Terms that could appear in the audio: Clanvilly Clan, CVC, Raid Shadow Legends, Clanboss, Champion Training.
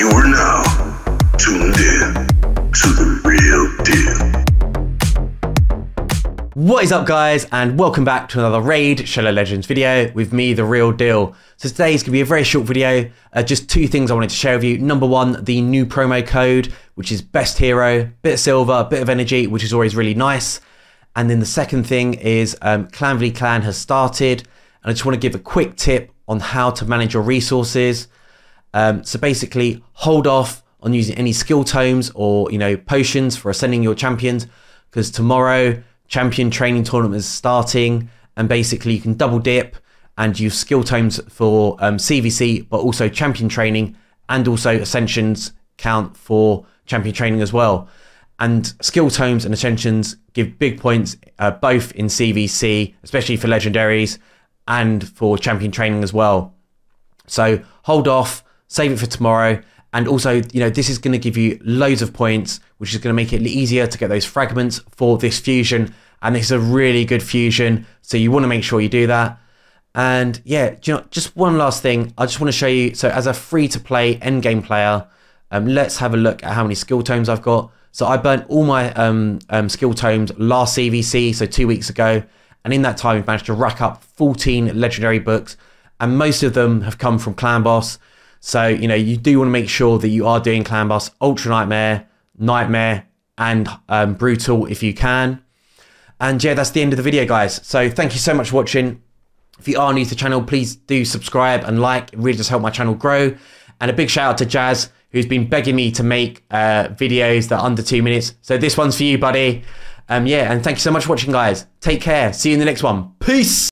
You are now tuned in to the real deal. What is up, guys, and welcome back to another Raid Shadow Legends video with me, the real deal. So today's gonna be a very short video. Just two things I wanted to share with you. Number one, the new promo code, which is best hero, bit of silver, bit of energy, which is always really nice. And then the second thing is Clanvilly Clan has started, and I just want to give a quick tip on how to manage your resources. So basically, hold off on using any skill tomes or potions for ascending your champions, because tomorrow champion training tournament is starting, and basically you can double dip and use skill tomes for CVC, but also champion training, and also ascensions count for champion training as well. And skill tomes and ascensions give big points both in CVC, especially for legendaries, and for champion training as well. So hold off. Save it for tomorrow. And also, this is going to give you loads of points, which is going to make it easier to get those fragments for this fusion. And this is a really good fusion, so you want to make sure you do that. And yeah, just one last thing. I just want to show you, so as a free-to-play endgame player, let's have a look at how many skill tomes I've got. So I burnt all my skill tomes last CVC, so 2 weeks ago. And in that time, we've managed to rack up 14 legendary books. And most of them have come from Clanboss. So, you do want to make sure that you are doing Clanboss, Ultra Nightmare, Nightmare, and Brutal if you can. And yeah, that's the end of the video, guys. So thank you so much for watching. If you are new to the channel, please do subscribe and like. It really does help my channel grow. And a big shout out to Jazz, who's been begging me to make videos that are under 2 minutes. So this one's for you, buddy. Yeah, and thank you so much for watching, guys. Take care. See you in the next one. Peace.